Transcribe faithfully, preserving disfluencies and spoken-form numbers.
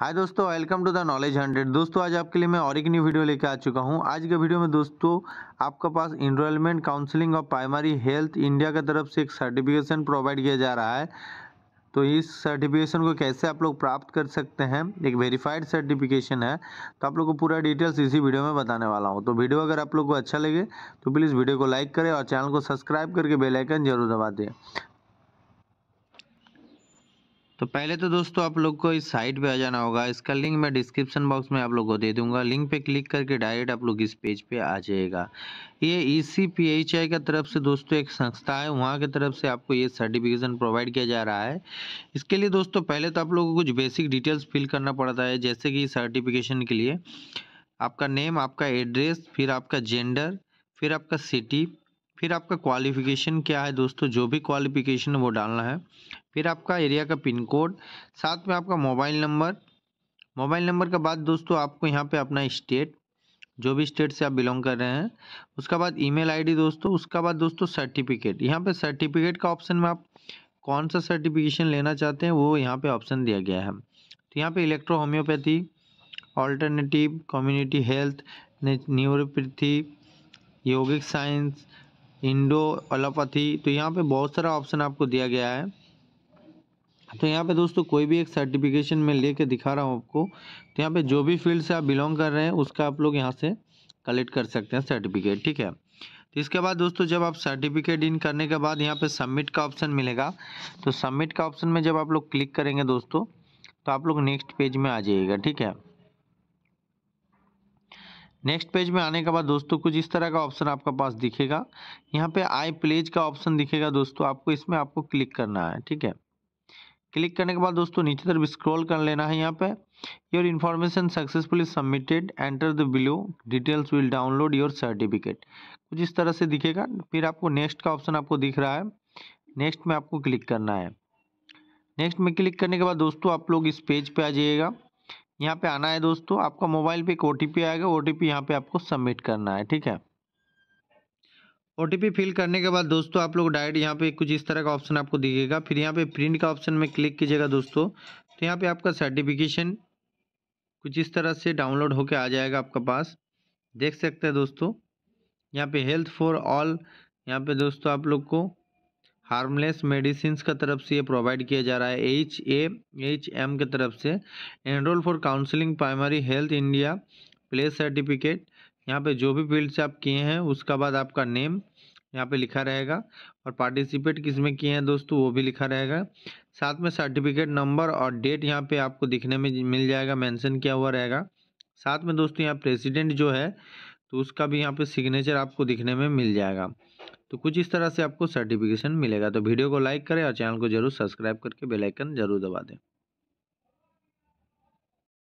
हाय दोस्तों, welcome to the knowledge hundred. दोस्तों आज आपके लिए मैं और एक न्यू वीडियो लेकर आ चुका हूं। आज के वीडियो में दोस्तों आपका पास इनरोलमेंट काउंसलिंग और प्राइमरी हेल्थ इंडिया की तरफ से एक सर्टिफिकेशन प्रोवाइड किया जा रहा है। तो इस सर्टिफिकेशन को कैसे आप लोग प्राप्त कर सकते हैं, एक वेरीफाइड सर्टिफिकेशन है, तो आप लोग को पूरा डिटेल्स इसी वीडियो में बताने वाला हूँ। तो वीडियो अगर आप लोग को अच्छा लगे तो प्लीज़ वीडियो को लाइक करें और चैनल को सब्सक्राइब करके बेल आइकन जरूर दबा दें। तो पहले तो दोस्तों आप लोग को इस साइट पे आ जाना होगा। इसका लिंक मैं डिस्क्रिप्शन बॉक्स में आप लोग को दे दूंगा। लिंक पे क्लिक करके डायरेक्ट आप लोग इस पेज पे आ जाएगा। ये ई सी पी एच आई की तरफ से दोस्तों एक संस्था है, वहाँ की तरफ से आपको ये सर्टिफिकेशन प्रोवाइड किया जा रहा है। इसके लिए दोस्तों पहले तो आप लोग को कुछ बेसिक डिटेल्स फिल करना पड़ता है, जैसे कि सर्टिफिकेशन के लिए आपका नेम, आपका एड्रेस, फिर आपका जेंडर, फिर आपका सिटी, फिर आपका क्वालिफिकेशन क्या है दोस्तों, जो भी क्वालिफिकेशन वो डालना है, फिर आपका एरिया का पिन कोड, साथ में आपका मोबाइल नंबर। मोबाइल नंबर के बाद दोस्तों आपको यहाँ पे अपना स्टेट, जो भी स्टेट से आप बिलोंग कर रहे हैं, उसका बाद ईमेल आईडी दोस्तों, उसका बाद दोस्तों सर्टिफिकेट। यहाँ पे सर्टिफिकेट का ऑप्शन में आप कौन सा सर्टिफिकेशन लेना चाहते हैं वो यहाँ पर ऑप्शन दिया गया है। तो यहाँ पर electro homeopathy, alternative, community health, neuropathy, yogic science, Indo allopathy, तो यहाँ पे बहुत सारा ऑप्शन आपको दिया गया है। तो यहाँ पे दोस्तों कोई भी एक सर्टिफिकेशन में लेके दिखा रहा हूँ आपको। तो यहाँ पे जो भी फील्ड से आप बिलोंग कर रहे हैं उसका आप लोग यहाँ से कलेक्ट कर सकते हैं सर्टिफिकेट, ठीक है। तो इसके बाद दोस्तों जब आप सर्टिफिकेट इन करने के बाद यहाँ पे सबमिट का ऑप्शन मिलेगा। तो सबमिट का ऑप्शन में जब आप लोग क्लिक करेंगे दोस्तों तो आप लोग नेक्स्ट पेज में आ जाइएगा, ठीक है। नेक्स्ट पेज में आने के बाद दोस्तों कुछ इस तरह का ऑप्शन आपका पास दिखेगा। यहाँ पे आई प्लेज का ऑप्शन दिखेगा दोस्तों, आपको इसमें आपको क्लिक करना है, ठीक है। क्लिक करने के बाद दोस्तों नीचे तरफ स्क्रॉल कर लेना है। यहाँ पे your information successfully submitted, enter the below details, will download your certificate, कुछ इस तरह से दिखेगा। फिर आपको नेक्स्ट का ऑप्शन आपको दिख रहा है, नेक्स्ट में आपको क्लिक करना है। नेक्स्ट में क्लिक करने के बाद दोस्तों आप लोग इस पेज पर पे आ जाइएगा। यहाँ पे आना है दोस्तों, आपका मोबाइल पे एक ओ टी पी आएगा, ओ टी पी यहाँ पे आपको सबमिट करना है, ठीक है। ओ टी पी फिल करने के बाद दोस्तों आप लोग डायरेक्ट यहाँ पे कुछ इस तरह का ऑप्शन आपको दिखेगा। फिर यहाँ पे प्रिंट का ऑप्शन में क्लिक कीजिएगा दोस्तों, तो यहाँ पे आपका सर्टिफिकेशन कुछ इस तरह से डाउनलोड होके आ जाएगा आपका पास, देख सकते हैं दोस्तों। यहाँ पे हेल्थ फॉर ऑल, यहाँ पे दोस्तों आप लोग को हार्मलेस मेडिसिन का तरफ से ये प्रोवाइड किया जा रहा है, एच ए एच एम की तरफ से। Enrol for counselling primary health India place certificate, यहाँ पे जो भी फील्ड से आप किए हैं उसका बाद आपका नेम यहाँ पे लिखा रहेगा और पार्टिसिपेट किस में किए हैं दोस्तों वो भी लिखा रहेगा। साथ में सर्टिफिकेट नंबर और डेट यहाँ पे आपको दिखने में मिल जाएगा, मेंशन किया हुआ रहेगा। साथ में दोस्तों यहाँ प्रेसिडेंट जो है तो उसका भी यहाँ पे सिग्नेचर आपको दिखने में मिल जाएगा। तो कुछ इस तरह से आपको सर्टिफिकेशन मिलेगा। तो वीडियो को लाइक करें और चैनल को जरूर सब्सक्राइब करके बेल आइकन जरूर दबा दें।